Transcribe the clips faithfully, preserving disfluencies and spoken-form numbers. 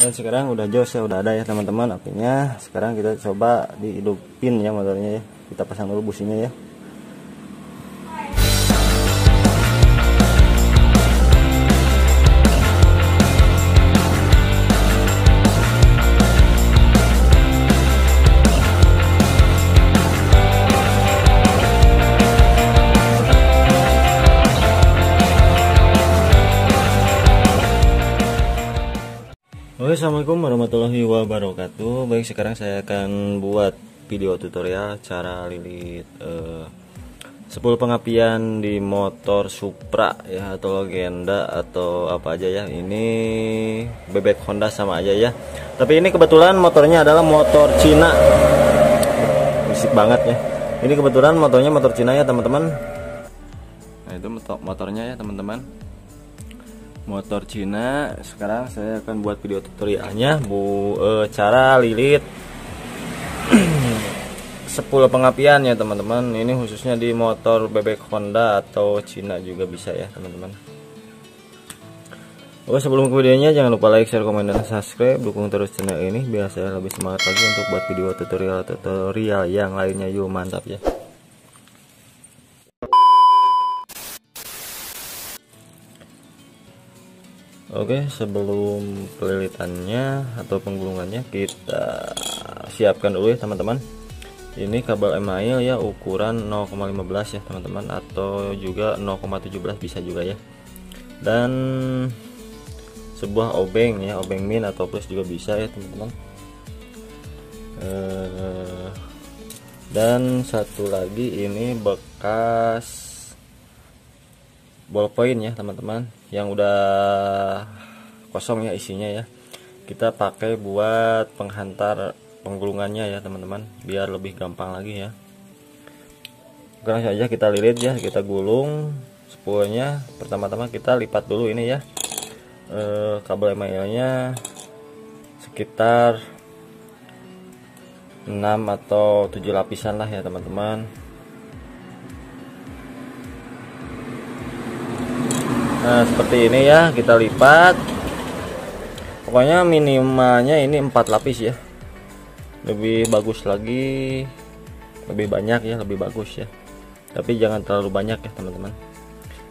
Dan sekarang udah jos ya, udah ada ya teman-teman apinya. Sekarang kita coba dihidupin ya motornya ya. Kita pasang dulu businya ya. Assalamualaikum warahmatullahi wabarakatuh. Baik, sekarang saya akan buat video tutorial cara lilit eh, sepuluh pengapian di motor Supra ya, atau Legenda atau apa aja ya. Ini bebek Honda sama aja ya, tapi ini kebetulan motornya adalah motor Cina. Berisik banget ya. Ini kebetulan motornya motor Cina ya teman-teman. Nah itu motornya ya teman-teman, motor Cina. Sekarang saya akan buat video tutorialnya bu eh, cara lilit sepuluh pengapian ya teman-teman. Ini khususnya di motor bebek Honda atau Cina juga bisa ya teman-teman. Oke, sebelum ke videonya jangan lupa like, share, komen, dan subscribe. Dukung terus channel ini biar saya lebih semangat lagi untuk buat video tutorial-tutorial yang lainnya. Yuk, mantap ya. Oke, sebelum pelilitannya atau penggulungannya kita siapkan dulu ya teman-teman. Ini kabel email ya, ukuran nol koma lima belas ya teman-teman, atau juga nol koma tujuh belas bisa juga ya. Dan sebuah obeng ya, obeng min atau plus juga bisa ya teman-teman. Dan satu lagi ini bekas ballpoint ya teman-teman, yang udah kosong ya isinya ya, kita pakai buat penghantar penggulungannya ya teman-teman, biar lebih gampang lagi ya. Sekarang saja kita lilit ya, kita gulung sepuluhnya. Pertama-tama kita lipat dulu ini ya, e, kabel emailnya sekitar enam atau tujuh lapisan lah ya teman-teman. Nah seperti ini ya, kita lipat. Pokoknya minimalnya ini empat lapis ya, lebih bagus lagi, lebih banyak ya lebih bagus ya, tapi jangan terlalu banyak ya teman-teman.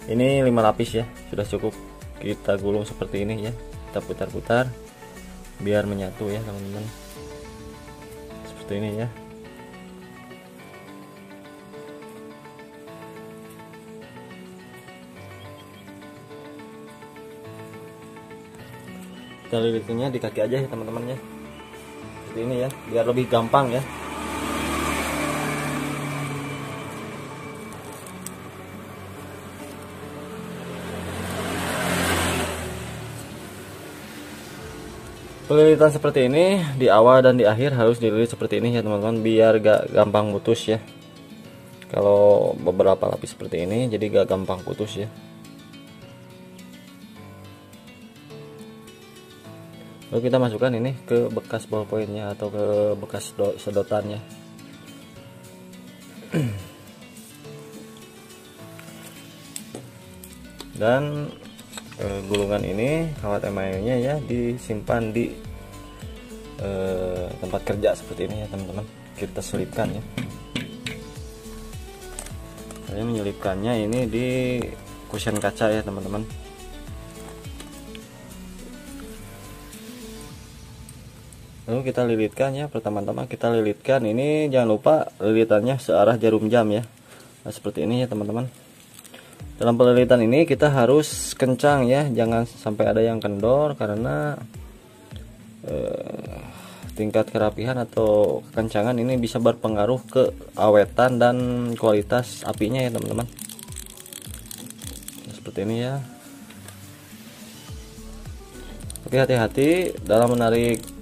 Ini lima lapis ya, sudah cukup. Kita gulung seperti ini ya, kita putar-putar biar menyatu ya teman-teman, seperti ini ya. Kita lilitnya di kaki aja ya teman-teman ya, seperti ini ya, biar lebih gampang ya. Pelilitan seperti ini di awal dan di akhir harus dililit seperti ini ya teman-teman, biar gak gampang putus ya. Kalau beberapa lapis seperti ini jadi gak gampang putus ya. Lalu kita masukkan ini ke bekas ballpointnya atau ke bekas sedotannya. Dan e, gulungan ini, kawat emailnya ya, disimpan di e, tempat kerja seperti ini ya teman-teman. Kita selipkan ya. Saya menyelipkannya ini di cushion kaca ya teman-teman. Lalu kita lilitkan ya, pertama-tama kita lilitkan ini, jangan lupa lilitannya searah jarum jam ya. Nah, seperti ini ya teman-teman. Dalam pelilitan ini kita harus kencang ya, jangan sampai ada yang kendor, karena eh, tingkat kerapihan atau kekencangan ini bisa berpengaruh ke awetan dan kualitas apinya ya teman-teman. Nah, seperti ini ya. Tapi hati-hati dalam menarik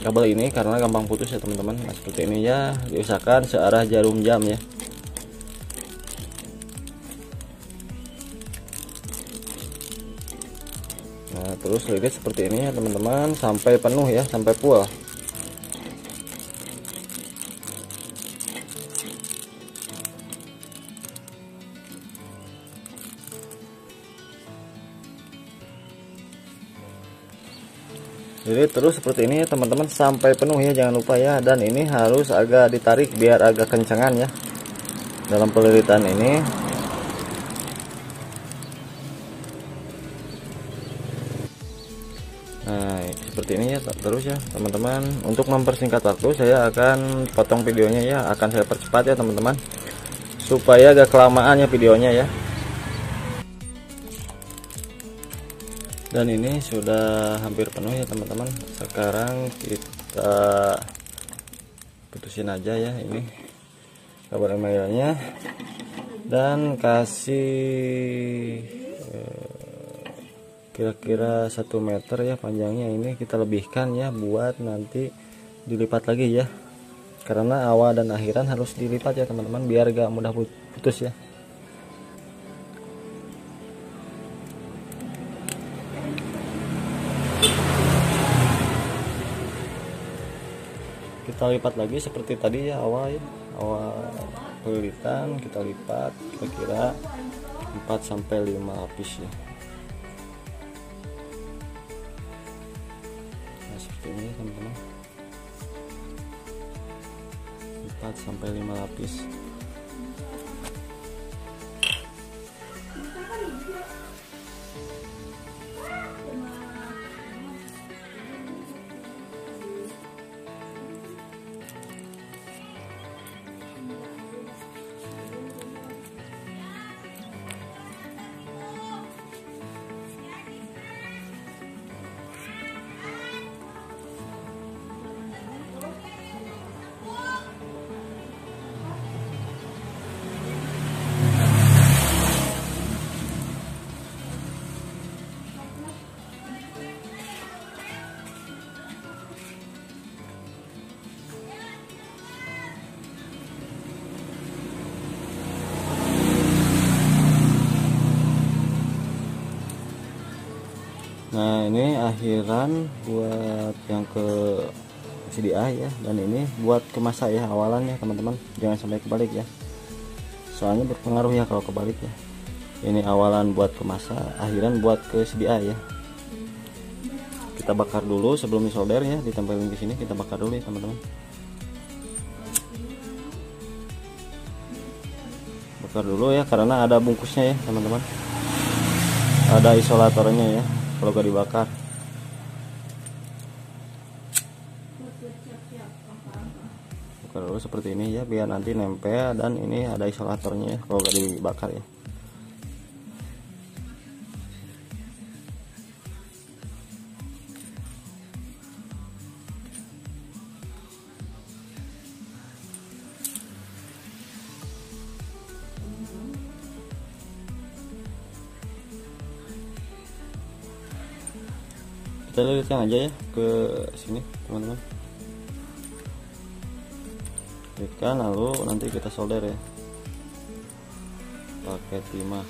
kabel ini karena gampang putus ya teman-teman. Nah, seperti ini ya, diusahakan searah jarum jam ya. Nah terus lilit seperti ini ya teman-teman, sampai penuh ya, sampai full. Jadi terus seperti ini teman-teman sampai penuh ya, jangan lupa ya. Dan ini harus agak ditarik biar agak kencengan ya dalam peliritan ini. Nah seperti ini ya terus ya teman-teman. Untuk mempersingkat waktu saya akan potong videonya ya, akan saya percepat ya teman-teman, supaya agak kelamaan ya videonya ya. Dan ini sudah hampir penuh ya teman-teman. Sekarang kita putusin aja ya ini kabar emailnya, dan kasih kira-kira eh, satu meter ya panjangnya. Ini kita lebihkan ya buat nanti dilipat lagi ya, karena awal dan akhiran harus dilipat ya teman-teman, biar gak mudah putus ya. Kita lipat lagi seperti tadi ya, awal ya, awal pelilitan kita lipat kira-kira empat sampai lima lapis ya. Nah seperti ini teman-teman, empat sampai lima lapis. Nah ini akhiran buat yang ke C D I ya, dan ini buat ke masa ya awalan ya teman-teman, jangan sampai kebalik ya, soalnya berpengaruh ya kalau kebalik ya. Ini awalan buat ke masa, akhiran buat ke C D I ya. Kita bakar dulu sebelum disolder ya, ditempelin di sini kita bakar dulu ya teman-teman. Bakar dulu ya karena ada bungkusnya ya teman-teman, ada isolatornya ya. Kalau gak dibakar bakar dulu seperti ini ya, biar nanti nempel, dan ini ada isolatornya ya, kalau gak dibakar ya. Kita lilitkan aja ya ke sini teman-teman, lilitkan lalu nanti kita solder ya pakai timah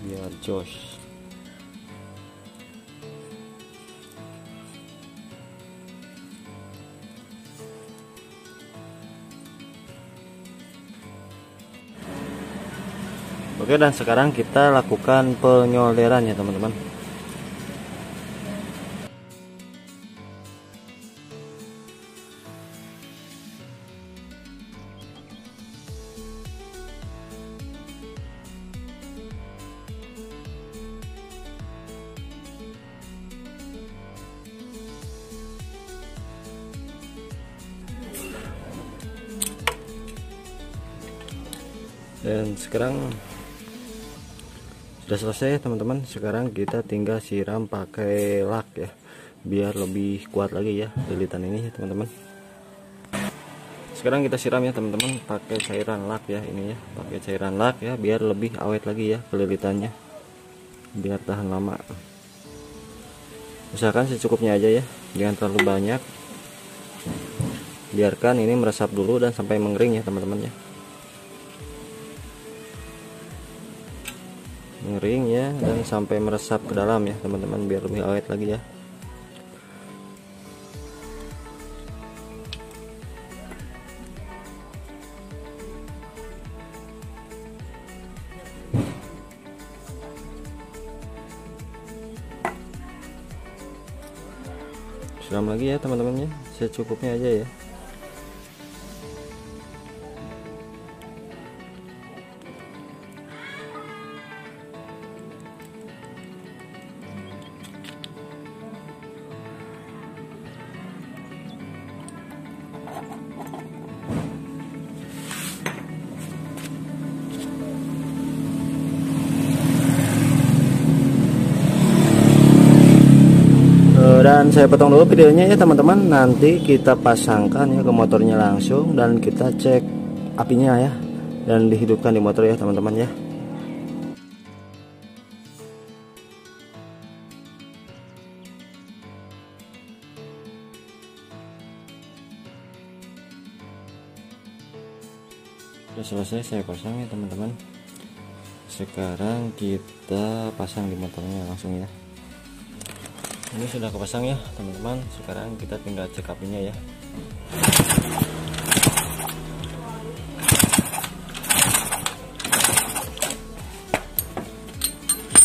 biar jos. Oke, dan sekarang kita lakukan penyolderan ya teman-teman. Dan sekarang sudah selesai ya teman-teman. Sekarang kita tinggal siram pakai lak ya, biar lebih kuat lagi ya lilitan ini ya teman-teman. Sekarang kita siram ya teman-teman pakai cairan lak ya, ini ya pakai cairan lak ya, biar lebih awet lagi ya lilitannya, biar tahan lama. Usahakan secukupnya aja ya, jangan terlalu banyak, biarkan ini meresap dulu dan sampai mengering ya teman-teman ya. Ngering ya, dan sampai meresap ke dalam ya teman-teman, biar lebih awet lagi ya. siram lagi ya teman-temannya, secukupnya aja ya. Dan saya potong dulu videonya ya teman-teman, nanti kita pasangkan ya ke motornya langsung dan kita cek apinya ya, dan dihidupkan di motor ya teman-teman ya. Sudah selesai saya pasang ya teman-teman, sekarang kita pasang di motornya langsung ya. Ini sudah kepasang ya teman-teman, sekarang kita tinggal cek apinya ya.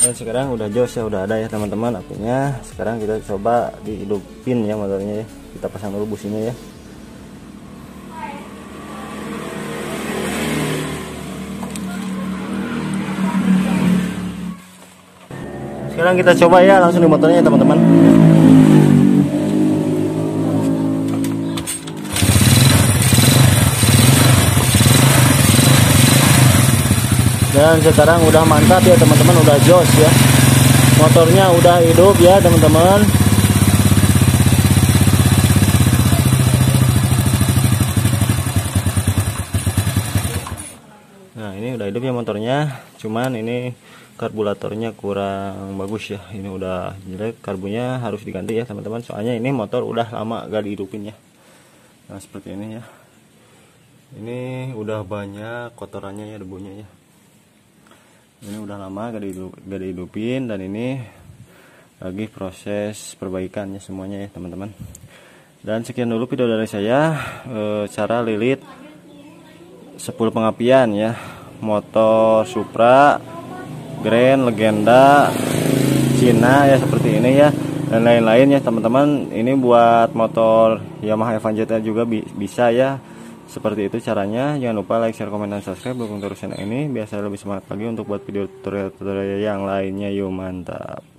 Dan sekarang udah jos ya, udah ada ya teman-teman apinya. Sekarang kita coba dihidupin ya motornya ya, kita pasang dulu businya ya. Sekarang kita coba ya langsung di motornya ya teman-teman. Dan sekarang udah mantap ya teman-teman, udah jos ya. Motornya udah hidup ya teman-teman. Nah ini udah hidup ya motornya, cuman ini karburatornya kurang bagus ya, ini udah jelek, karbunya harus diganti ya teman-teman, soalnya ini motor udah lama gak dihidupin ya. Nah seperti ini ya, ini udah banyak kotorannya ya, debunya ya, ini udah lama gak dihidupin dan ini lagi proses perbaikannya semuanya ya teman-teman. Dan sekian dulu video dari saya, e, cara lilit sepuluh pengapian ya motor Supra Grand, Legenda, Cina ya seperti ini ya, dan lain-lain ya teman-teman. Ini buat motor Yamaha F one J T juga bi bisa ya. Seperti itu caranya. Jangan lupa like, share, komen, dan subscribe. Dukung terus channel ini biar saya lebih semangat lagi untuk buat video tutorial-tutorial yang lainnya. Yuk mantap.